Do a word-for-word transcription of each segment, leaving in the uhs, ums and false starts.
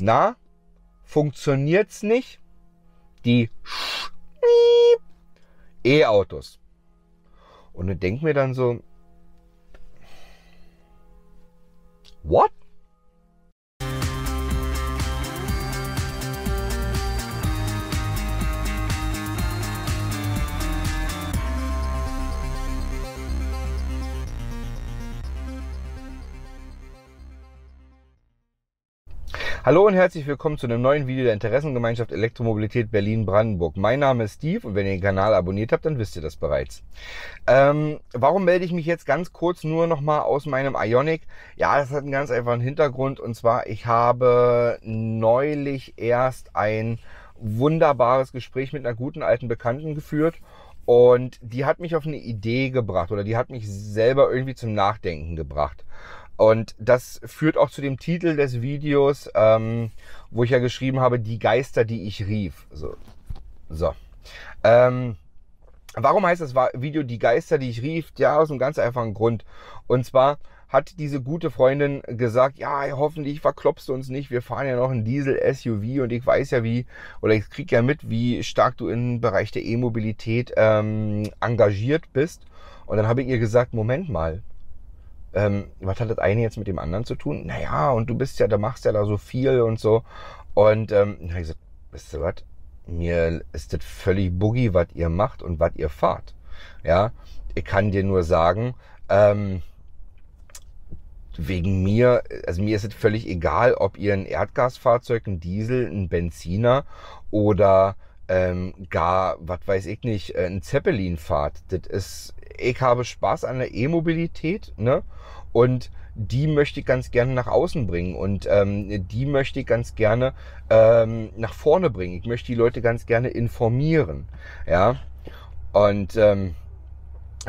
na, funktioniert's nicht? Die E-Autos. Und ich denke mir dann so, what? Hallo und herzlich willkommen zu einem neuen Video der Interessengemeinschaft Elektromobilität Berlin-Brandenburg. Mein Name ist Steve und wenn ihr den Kanal abonniert habt, dann wisst ihr das bereits. Ähm, warum melde ich mich jetzt ganz kurz nur nochmal aus meinem Ioniq? Ja, das hat einen ganz einfachen Hintergrund, und zwar, ich habe neulich erst ein wunderbares Gespräch mit einer guten alten Bekannten geführt. Und die hat mich auf eine Idee gebracht, oder die hat mich selber irgendwie zum Nachdenken gebracht. Und das führt auch zu dem Titel des Videos, ähm, wo ich ja geschrieben habe, die Geister, die ich rief. So. so. Ähm, warum heißt das Video die Geister, die ich rief? Ja, aus einem ganz einfachen Grund. Und zwar hat diese gute Freundin gesagt, ja, hoffentlich verklopst du uns nicht, wir fahren ja noch einen Diesel S U V und ich weiß ja wie, oder ich kriege ja mit, wie stark du im Bereich der E-Mobilität ähm, engagiert bist. Und dann habe ich ihr gesagt, Moment mal. Ähm, was hat das eine jetzt mit dem anderen zu tun? Naja, und du bist ja, da machst ja da so viel und so. Und ähm, dann habe ich gesagt, wisst ihr was? Mir ist das völlig boogie, was ihr macht und was ihr fahrt. Ja, ich kann dir nur sagen, ähm, wegen mir, also mir ist es völlig egal, ob ihr ein Erdgasfahrzeug, ein Diesel, ein Benziner oder ähm, gar, was weiß ich nicht, ein Zeppelin fahrt. Das ist, ich habe Spaß an der E-Mobilität, ne? Und die möchte ich ganz gerne nach außen bringen und ähm, die möchte ich ganz gerne ähm, nach vorne bringen. Ich möchte die Leute ganz gerne informieren, ja. Und ähm,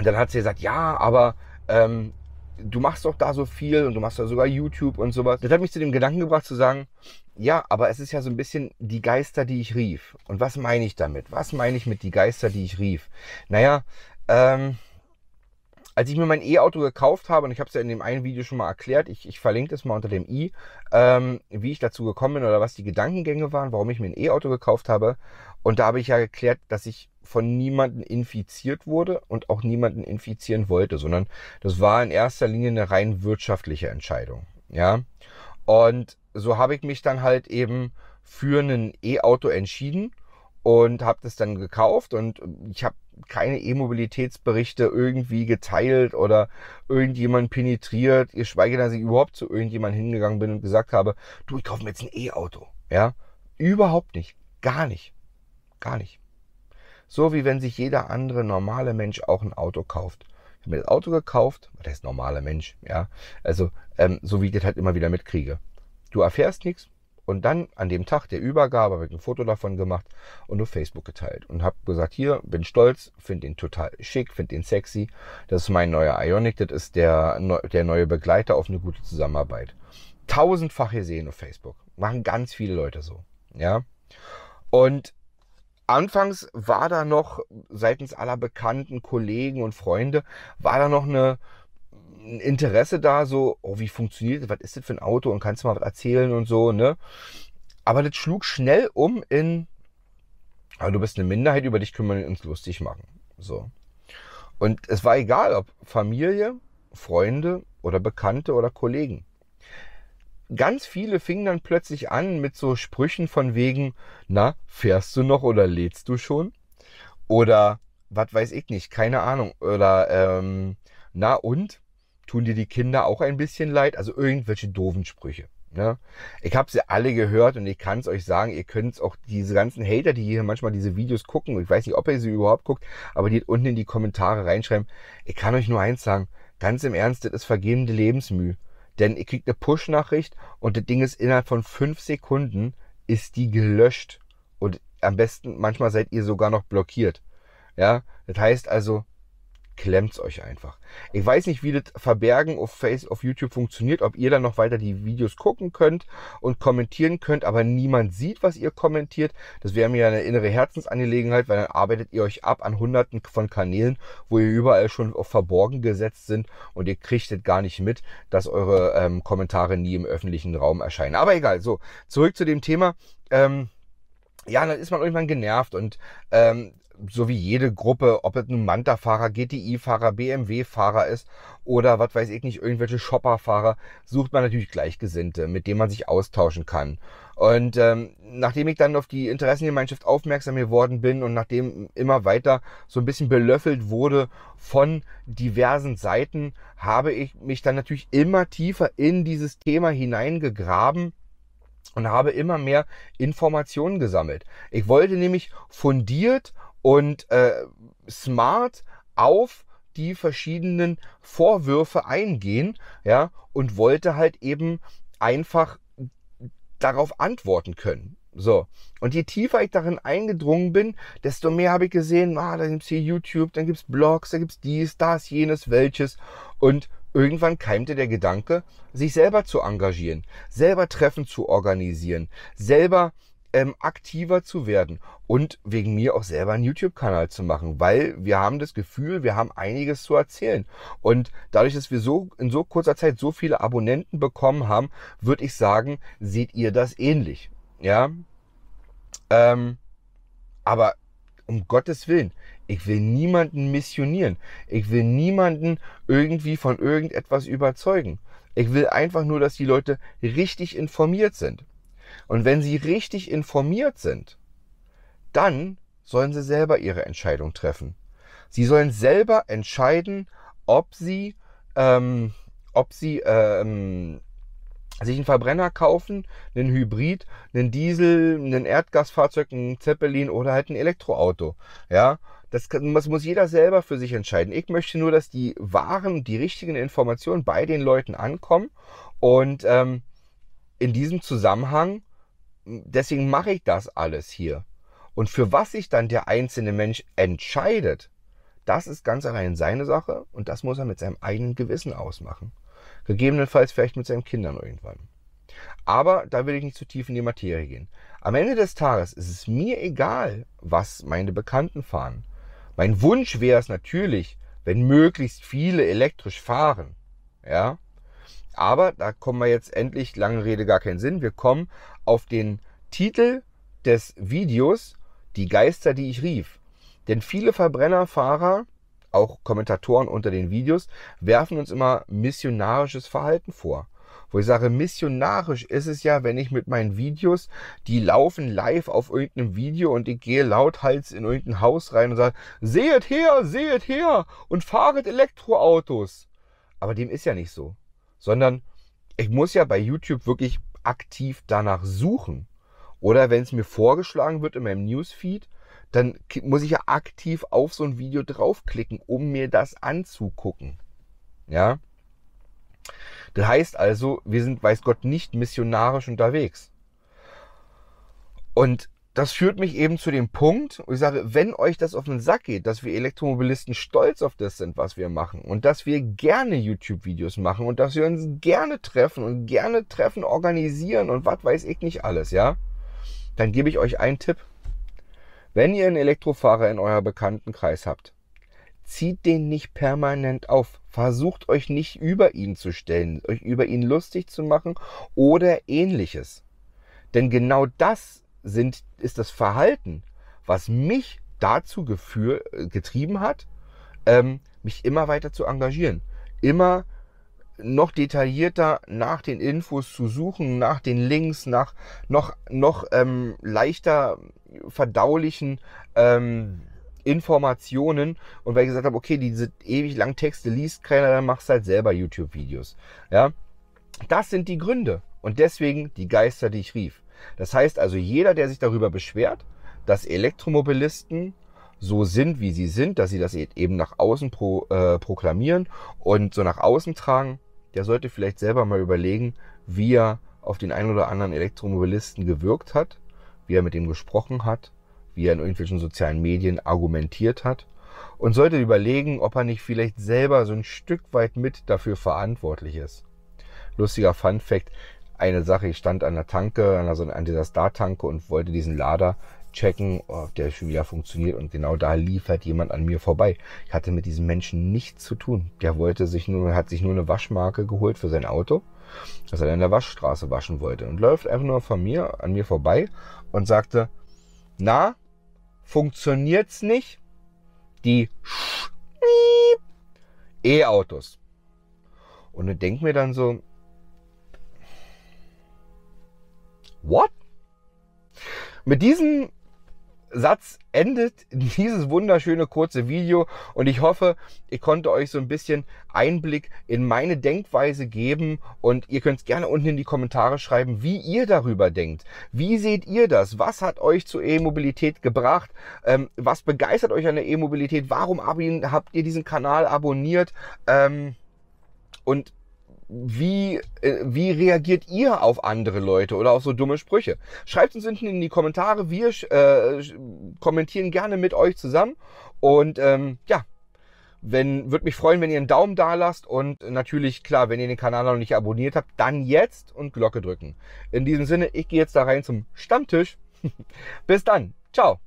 dann hat sie gesagt, ja, aber ähm, du machst doch da so viel und du machst da sogar YouTube und sowas. Das hat mich zu dem Gedanken gebracht zu sagen, ja, aber es ist ja so ein bisschen die Geister, die ich rief. Und was meine ich damit? Was meine ich mit die Geister, die ich rief? Naja, ähm... als ich mir mein E-Auto gekauft habe, und ich habe es ja in dem einen Video schon mal erklärt, ich, ich verlinke das mal unter dem i, ähm, wie ich dazu gekommen bin oder was die Gedankengänge waren, warum ich mir ein E-Auto gekauft habe. Und da habe ich ja geklärt, dass ich von niemandem infiziert wurde und auch niemanden infizieren wollte, sondern das war in erster Linie eine rein wirtschaftliche Entscheidung. Ja? Und so habe ich mich dann halt eben für ein E-Auto entschieden und habe das dann gekauft, und ich habe keine E-Mobilitätsberichte irgendwie geteilt oder irgendjemand penetriert, geschweige denn, dass ich überhaupt zu irgendjemandem hingegangen bin und gesagt habe, du, ich kaufe mir jetzt ein E-Auto. Ja, überhaupt nicht. Gar nicht. Gar nicht. So wie wenn sich jeder andere normale Mensch auch ein Auto kauft. Ich habe mir das Auto gekauft, was heißt normaler Mensch, ja, also ähm, so wie ich das halt immer wieder mitkriege. Du erfährst nichts. Und dann an dem Tag der Übergabe habe ich ein Foto davon gemacht und auf Facebook geteilt. Und habe gesagt, hier, bin stolz, finde den total schick, finde den sexy. Das ist mein neuer Ioniq, das ist der, der neue Begleiter auf eine gute Zusammenarbeit. Tausendfach gesehen auf Facebook. Machen ganz viele Leute so. Ja. Und anfangs war da noch, seitens aller Bekannten, Kollegen und Freunde, war da noch eine... ein Interesse da, so, oh, wie funktioniert das, was ist das für ein Auto und kannst du mal was erzählen und so, ne? Aber das schlug schnell um in, aber du bist eine Minderheit, über dich können wir uns lustig machen, so. Und es war egal, ob Familie, Freunde oder Bekannte oder Kollegen. Ganz viele fingen dann plötzlich an mit so Sprüchen von wegen, na, fährst du noch oder lädst du schon? Oder, was weiß ich nicht, keine Ahnung, oder, ähm, na und? Tun dir die Kinder auch ein bisschen leid? Also irgendwelche doofen Sprüche. Ne? Ich habe sie alle gehört und ich kann es euch sagen, ihr könnt auch diese ganzen Hater, die hier manchmal diese Videos gucken, ich weiß nicht, ob ihr sie überhaupt guckt, aber die unten in die Kommentare reinschreiben. Ich kann euch nur eins sagen, ganz im Ernst, das ist vergebende Lebensmühe. Denn ihr kriegt eine Push-Nachricht und das Ding ist innerhalb von fünf Sekunden ist die gelöscht. Und am besten, manchmal seid ihr sogar noch blockiert. Ja? Das heißt also, klemmt es euch einfach. Ich weiß nicht, wie das Verbergen auf, Face, auf YouTube funktioniert, ob ihr dann noch weiter die Videos gucken könnt und kommentieren könnt, aber niemand sieht, was ihr kommentiert. Das wäre mir eine innere Herzensangelegenheit, weil dann arbeitet ihr euch ab an hunderten von Kanälen, wo ihr überall schon auf verborgen gesetzt sind und ihr kriegt das gar nicht mit, dass eure ähm, Kommentare nie im öffentlichen Raum erscheinen. Aber egal, so, zurück zu dem Thema. Ähm, ja, dann ist man irgendwann genervt und ähm, so wie jede Gruppe, ob es ein Manta-Fahrer, G T I-Fahrer, B M W-Fahrer ist oder was weiß ich nicht, irgendwelche Shopper-Fahrer, sucht man natürlich Gleichgesinnte, mit denen man sich austauschen kann. Und ähm, nachdem ich dann auf die Interessengemeinschaft aufmerksam geworden bin und nachdem immer weiter so ein bisschen belöffelt wurde von diversen Seiten, habe ich mich dann natürlich immer tiefer in dieses Thema hineingegraben und habe immer mehr Informationen gesammelt. Ich wollte nämlich fundiert und äh, smart auf die verschiedenen Vorwürfe eingehen, ja, und wollte halt eben einfach darauf antworten können. So, und je tiefer ich darin eingedrungen bin, desto mehr habe ich gesehen, ah, da gibt es hier YouTube, dann gibt es Blogs, da gibt es dies, das, jenes, welches. Und irgendwann keimte der Gedanke, sich selber zu engagieren, selber Treffen zu organisieren, selber ähm, aktiver zu werden und wegen mir auch selber einen YouTube-Kanal zu machen, weil wir haben das Gefühl, wir haben einiges zu erzählen. Und dadurch, dass wir so in so kurzer Zeit so viele Abonnenten bekommen haben, würde ich sagen, seht ihr das ähnlich. Ja, ähm, aber um Gottes Willen, ich will niemanden missionieren. Ich will niemanden irgendwie von irgendetwas überzeugen. Ich will einfach nur, dass die Leute richtig informiert sind. Und wenn sie richtig informiert sind, dann sollen sie selber ihre Entscheidung treffen. Sie sollen selber entscheiden, ob sie, ähm, ob sie ähm, sich einen Verbrenner kaufen, einen Hybrid, einen Diesel, einen Erdgasfahrzeug, einen Zeppelin oder halt ein Elektroauto. Ja, das, kann, das muss jeder selber für sich entscheiden. Ich möchte nur, dass die wahren, die richtigen Informationen bei den Leuten ankommen. Und ähm, in diesem Zusammenhang, deswegen mache ich das alles hier. Und für was sich dann der einzelne Mensch entscheidet, das ist ganz allein seine Sache und das muss er mit seinem eigenen Gewissen ausmachen. Gegebenenfalls vielleicht mit seinen Kindern irgendwann. Aber da will ich nicht zu tief in die Materie gehen. Am Ende des Tages ist es mir egal, was meine Bekannten fahren. Mein Wunsch wäre es natürlich, wenn möglichst viele elektrisch fahren. Ja? Aber da kommen wir jetzt endlich, lange Rede gar keinen Sinn, wir kommen auf den Titel des Videos, Die Geister, die ich rief. Denn viele Verbrennerfahrer, auch Kommentatoren unter den Videos, werfen uns immer missionarisches Verhalten vor. Wo ich sage, missionarisch ist es ja, wenn ich mit meinen Videos, die laufen live auf irgendeinem Video und ich gehe lauthals in irgendein Haus rein und sage, seht her, seht her und fahret Elektroautos. Aber dem ist ja nicht so. Sondern ich muss ja bei YouTube wirklich aktiv danach suchen. Oder wenn es mir vorgeschlagen wird in meinem Newsfeed, dann muss ich ja aktiv auf so ein Video draufklicken, um mir das anzugucken. Ja? Das heißt also, wir sind, weiß Gott, nicht missionarisch unterwegs. Und das führt mich eben zu dem Punkt, wo ich sage, wenn euch das auf den Sack geht, dass wir Elektromobilisten stolz auf das sind, was wir machen und dass wir gerne YouTube-Videos machen und dass wir uns gerne treffen und gerne Treffen organisieren und was weiß ich nicht alles, ja? Dann gebe ich euch einen Tipp. Wenn ihr einen Elektrofahrer in euer Bekanntenkreis habt, zieht den nicht permanent auf. Versucht euch nicht über ihn zu stellen, euch über ihn lustig zu machen oder ähnliches. Denn genau das sind, ist das Verhalten, was mich dazu geführ, getrieben hat, ähm, mich immer weiter zu engagieren. Immer noch detaillierter nach den Infos zu suchen, nach den Links, nach noch, noch ähm, leichter verdaulichen ähm, Informationen. Und weil ich gesagt habe, okay, diese ewig langen Texte liest keiner, dann machst du halt selber YouTube-Videos. Ja? Das sind die Gründe. Und deswegen die Geister, die ich rief. Das heißt also, jeder, der sich darüber beschwert, dass Elektromobilisten so sind, wie sie sind, dass sie das eben nach außen pro, äh, proklamieren und so nach außen tragen, der sollte vielleicht selber mal überlegen, wie er auf den einen oder anderen Elektromobilisten gewirkt hat, wie er mit ihm gesprochen hat, wie er in irgendwelchen sozialen Medien argumentiert hat und sollte überlegen, ob er nicht vielleicht selber so ein Stück weit mit dafür verantwortlich ist. Lustiger Funfact, eine Sache, ich stand an der Tanke, also an dieser Star-Tanke und wollte diesen Lader checken, ob der schon wieder funktioniert, und genau da lief halt jemand an mir vorbei. Ich hatte mit diesem Menschen nichts zu tun. Der wollte sich nur, hat sich nur eine Waschmarke geholt für sein Auto, dass er dann in der Waschstraße waschen wollte, und läuft einfach nur von mir, an mir vorbei und sagte, na, funktioniert's nicht? Die E-Autos. Und ich denke mir dann so, what? Mit diesem Satz endet dieses wunderschöne kurze Video, und ich hoffe, ich konnte euch so ein bisschen Einblick in meine Denkweise geben, und ihr könnt gerne unten in die Kommentare schreiben, wie ihr darüber denkt. Wie seht ihr das? Was hat euch zur E-Mobilität gebracht? Ähm, was begeistert euch an der E-Mobilität? Warum habt ihr diesen Kanal abonniert? Ähm, und Wie, wie reagiert ihr auf andere Leute oder auf so dumme Sprüche? Schreibt uns unten in die Kommentare. Wir äh, kommentieren gerne mit euch zusammen. Und ähm, ja, wenn, würde mich freuen, wenn ihr einen Daumen da lasst. Und natürlich, klar, wenn ihr den Kanal noch nicht abonniert habt, dann jetzt und Glocke drücken. In diesem Sinne, ich gehe jetzt da rein zum Stammtisch. Bis dann. Ciao.